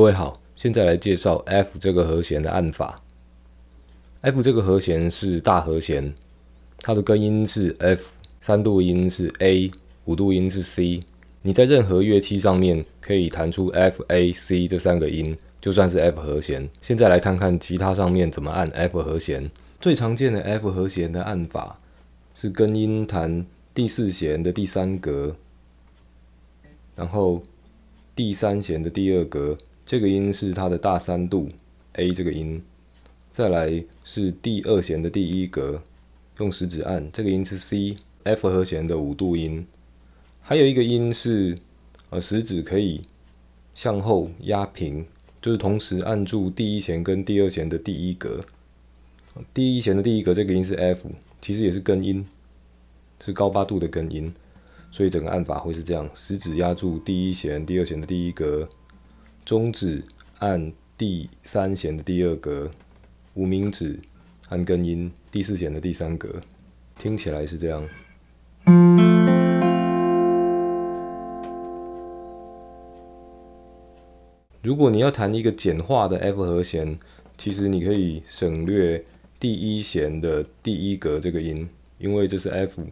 各位好，现在来介绍 F 这个和弦的按法。F 这个和弦是大和弦，它的根音是 F， 3度音是 A， 5度音是 C。你在任何乐器上面可以弹出 F、A、C 这三个音，就算是 F 和弦。现在来看看吉他上面怎么按 F 和弦。最常见的 F 和弦的按法是根音弹第4弦的第3格，然后第3弦的第2格。 这个音是它的大3度 A 这个音，再来是第2弦的第1格，用食指按，这个音是 C F 和弦的5度音。还有一个音是，食指可以向后压平，就是同时按住第1弦跟第2弦的第1格。第1弦的第1格这个音是 F， 其实也是根音，是高8度的根音，所以整个按法会是这样：食指压住第1弦、第2弦的第1格。 中指按第3弦的第2格，无名指按根音第4弦的第3格，听起来是这样。如果你要弹一个简化的 F 和弦，其实你可以省略第1弦的第1格这个音，因为这是 F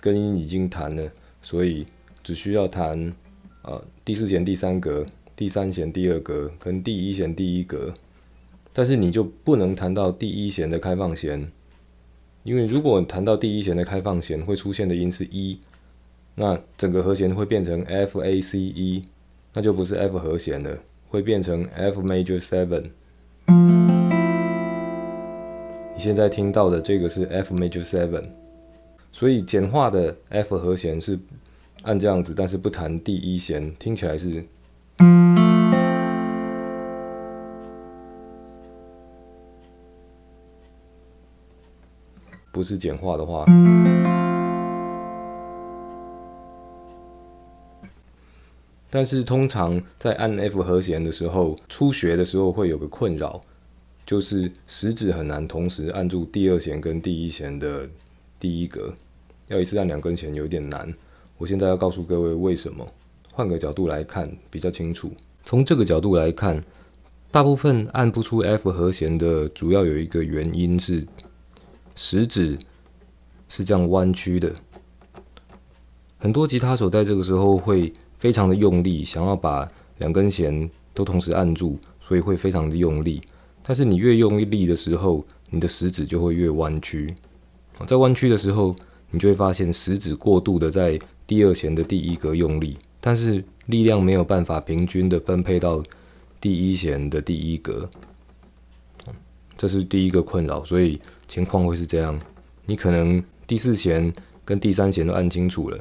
根音已经弹了，所以只需要弹第4弦第3格。 第3弦第2格跟第1弦第1格，但是你就不能弹到第1弦的开放弦，因为如果弹到第1弦的开放弦，会出现的音是E，那整个和弦会变成 F A C E， 那就不是 F 和弦了，会变成 F major 7。你现在听到的这个是 F major 7，所以简化的 F 和弦是按这样子，但是不弹第1弦，听起来是。 不是简化的话，但是通常在按 F 和弦的时候，初学的时候会有个困扰，就是食指很难同时按住第2弦跟第1弦的第1格，要一次按2根弦有点难。我现在要告诉各位为什么，换个角度来看比较清楚。从这个角度来看，大部分按不出 F 和弦的主要有一个原因是。 食指是这样弯曲的，很多吉他手在这个时候会非常的用力，想要把2根弦都同时按住，所以会非常的用力。但是你越用力的时候，你的食指就会越弯曲。在弯曲的时候，你就会发现食指过度的在第2弦的第1格用力，但是力量没有办法平均的分配到第1弦的第1格。 这是第一个困扰，所以情况会是这样：你可能第4弦跟第3弦都按清楚了，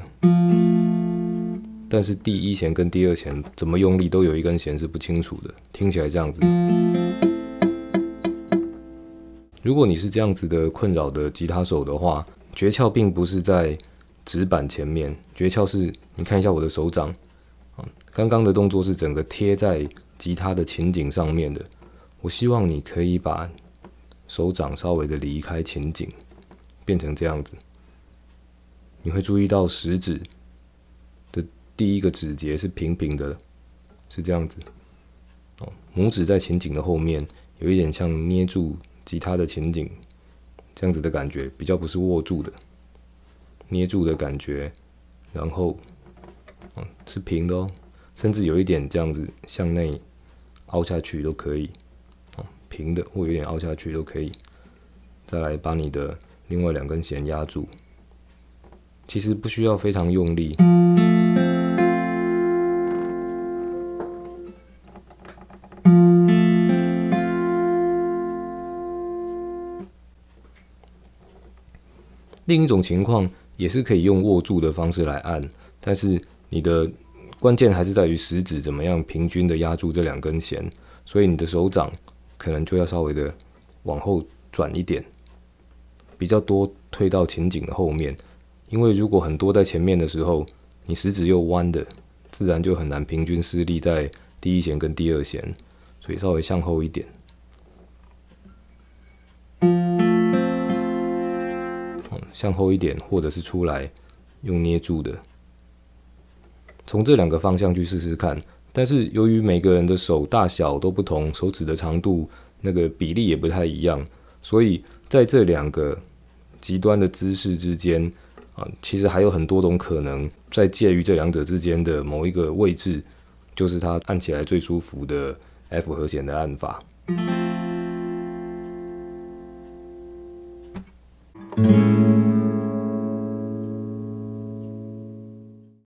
但是第1弦跟第2弦怎么用力都有一根弦是不清楚的，听起来这样子。如果你是这样子的困扰的吉他手的话，诀窍并不是在指板前面，诀窍是你看一下我的手掌，刚刚的动作是整个贴在吉他的琴颈上面的。 我希望你可以把手掌稍微的离开琴颈，变成这样子。你会注意到食指的第1个指节是平平的，是这样子。拇指在琴颈的后面，有一点像捏住吉他的琴颈，这样子的感觉，比较不是握住的，捏住的感觉。然后，是平的哦，甚至有一点这样子向内凹下去都可以。 平的或有点凹下去都可以，再来把你的另外2根弦压住。其实不需要非常用力，另一种情况也是可以用握住的方式来按，但是你的关键还是在于食指怎么样平均的压住这2根弦，所以你的手掌。 可能就要稍微的往后转一点，比较多推到琴颈的后面，因为如果很多在前面的时候，你食指又弯的，自然就很难平均施力在第1弦跟第2弦，所以稍微向后一点。向后一点，或者是出来用捏住的，从这2个方向去试试看，但是由于每个人的手大小都不同，手指的长度那个比例也不太一样，所以在这两个极端的姿势之间啊，其实还有很多种可能，在介于这两者之间的某一个位置，就是它按起来最舒服的 F 和弦的按法。